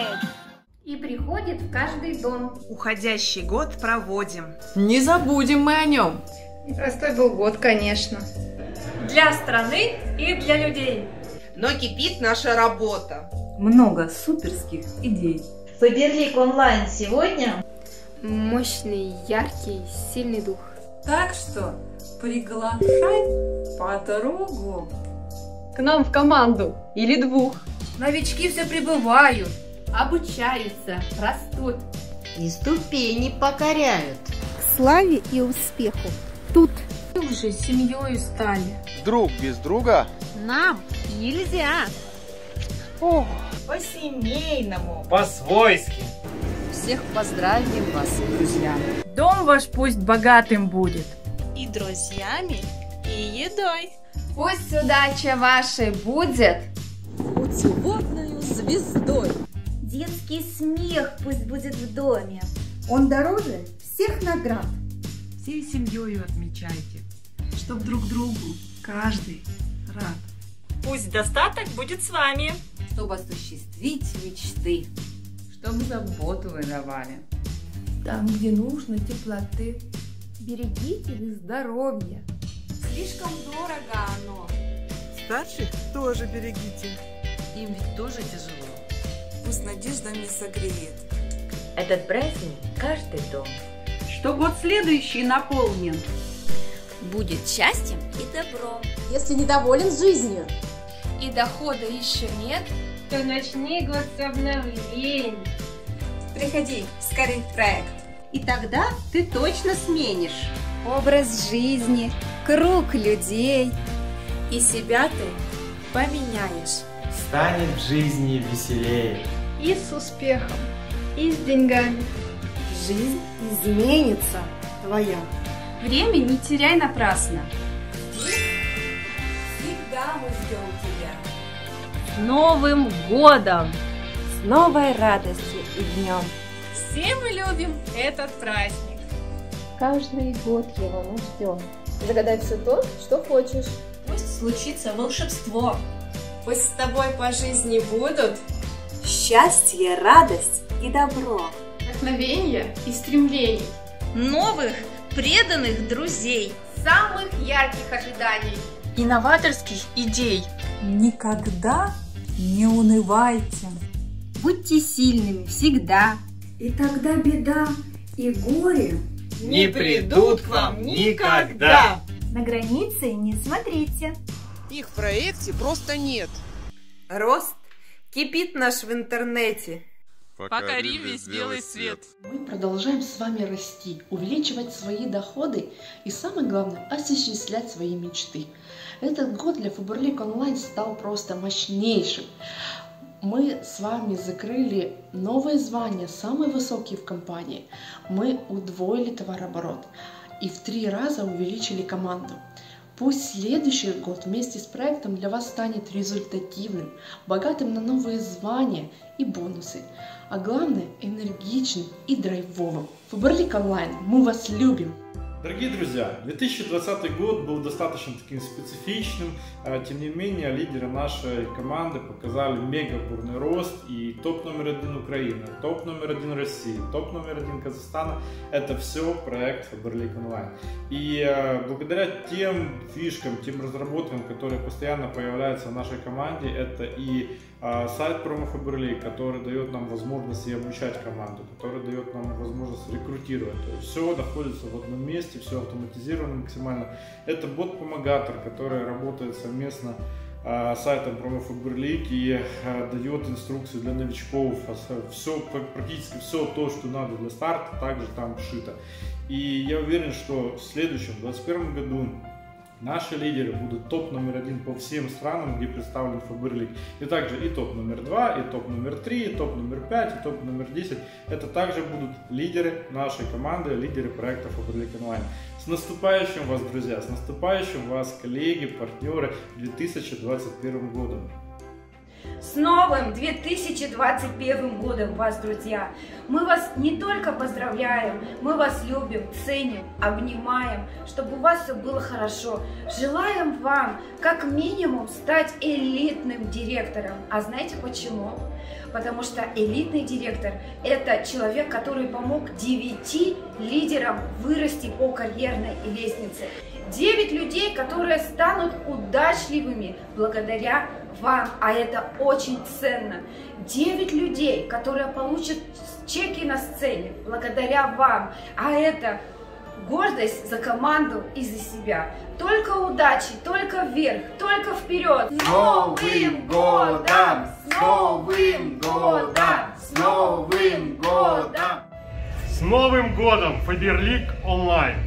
исчезает и приходит в каждый дом. Уходящий год проводим. Не забудем мы о нем. Непростой был год, конечно. Для страны и для людей. Но кипит наша работа. Много суперских идей. Фаберлик-Онлайн сегодня. Мощный, яркий, сильный дух. Так что приглашай подругу к нам в команду или двух. Новички все прибывают, обучаются, растут. И ступени покоряют. К славе и успеху. Тут мы уже семьей стали. Друг без друга нам нельзя. Ох, по-семейному, по-свойски. Всех поздравим вас, друзья. Дом ваш пусть богатым будет. И друзьями, и едой. Пусть удача вашей будет уцелотною звездой. Детский смех пусть будет в доме. Он дороже всех наград. Всей семьей отмечайте, чтоб друг другу каждый рад. Пусть достаток будет с вами, чтобы осуществить мечты, чтобы заботу вы давали. Там, где нужно теплоты, берегите здоровье. Слишком дорого оно. Старших тоже берегите. Им ведь тоже тяжело. Пусть надеждами согреет. Этот праздник каждый дом. Что год следующий наполнен. Будет счастьем и добром. Если недоволен жизнью и дохода еще нет, то начни год с обновлений. Приходи скорее в проект. И тогда ты точно сменишь образ жизни, круг людей. И себя ты поменяешь. Станет в жизни веселее. И с успехом, и с деньгами. Жизнь изменится твоя. Время не теряй напрасно. Всегда мы ждем тебя. С Новым годом! С новой радостью и днем! Все мы любим этот праздник. Каждый год его мы ждем. Загадай все то, что хочешь. Пусть случится волшебство. Пусть с тобой по жизни будут счастье, радость и добро. Вдохновение и стремлений. Новых преданных друзей. Самых ярких ожиданий. Инноваторских идей. Никогда не унывайте. Будьте сильными всегда. И тогда беда и горе не придут к вам никогда. На границе не смотрите. Их в проекте просто нет. Рост кипит наш в интернете. Покорим весь белый свет. Мы продолжаем с вами расти, увеличивать свои доходы и, самое главное, осуществлять свои мечты. Этот год для Фаберлик-Онлайн стал просто мощнейшим. Мы с вами закрыли новые звания, самые высокие в компании. Мы удвоили товарооборот и в 3 раза увеличили команду. Пусть следующий год вместе с проектом для вас станет результативным, богатым на новые звания и бонусы, а главное, энергичным и драйвовым. Фаберлик-Онлайн, мы вас любим! Дорогие друзья, 2020 год был достаточно таким специфичным, тем не менее лидеры нашей команды показали мега бурный рост, и топ номер 1 Украины, топ номер 1 России, топ номер 1 Казахстана – это все проект Фаберлик-Онлайн. И благодаря тем фишкам, тем разработкам, которые постоянно появляются в нашей команде, это и сайт Promo Faberlic, который дает нам возможность и обучать команду, который дает нам возможность рекрутировать. То есть все находится в одном месте, все автоматизировано максимально. Это бот-помогатор, который работает совместно с сайтом Promo Faberlic и дает инструкции для новичков. Все, практически все то, что надо для старта, также там вшито. И я уверен, что в следующем, 2021 году, наши лидеры будут топ номер 1 по всем странам, где представлен Фаберлик. И также и топ номер 2, и топ номер 3, и топ номер 5, и топ номер 10. Это также будут лидеры нашей команды, лидеры проекта Фаберлик-Онлайн. С наступающим вас, друзья, с наступающим вас, коллеги, партнеры, 2021 годом! С С новым 2021 годом вас, друзья! Мы вас не только поздравляем, мы вас любим, ценим, обнимаем, чтобы у вас все было хорошо. Желаем вам как минимум стать элитным директором. А знаете почему? Потому что элитный директор – это человек, который помог 9 лидерам вырасти по карьерной лестнице. 9 людей, которые станут удачливыми благодаря вам, а это очень ценно. 9 людей, которые получат чеки на сцене благодаря вам, а это гордость за команду и за себя. Только удачи, только вверх, только вперед! С Новым годом! С Новым годом! С Новым годом! С Новым годом! Фаберлик-Онлайн!